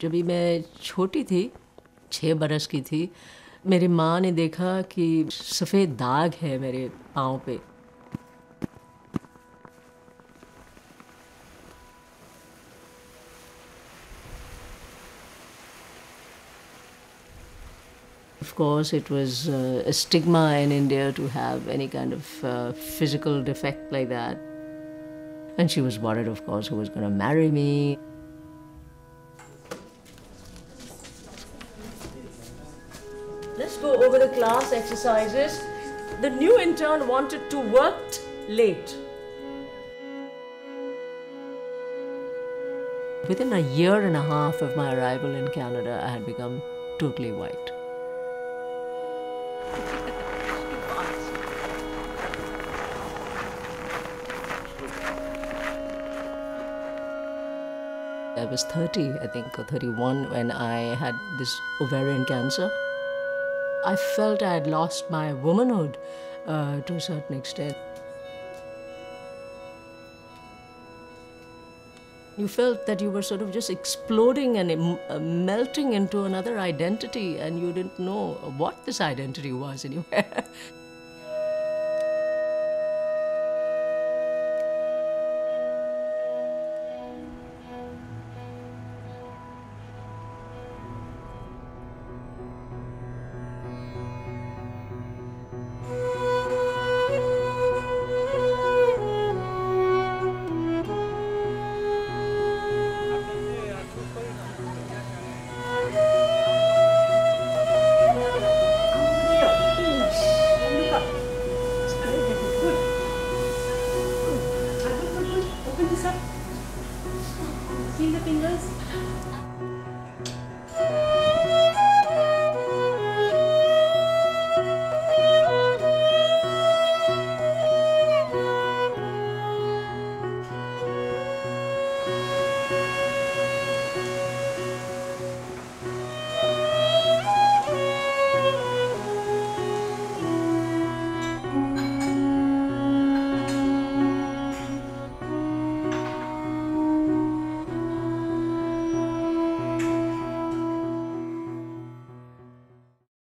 जब भी मैं छोटी थी, 6 बरस की थी, मेरी माँ ने देखा कि सफ़ेद दाग है मेरे पाँव पे। Of course, it was a stigma in India to have any kind of physical defect like that. And she was worried, of course, who was going to marry me. Let's go over the class exercises. The new intern wanted to work late. Within a year and a half of my arrival in Canada, I had become totally white. I was 30, I think, or 31, when I had this ovarian cancer. I felt I had lost my womanhood to a certain extent. You felt that you were sort of just exploding and melting into another identity, and you didn't know what this identity was anywhere. Feel the fingers.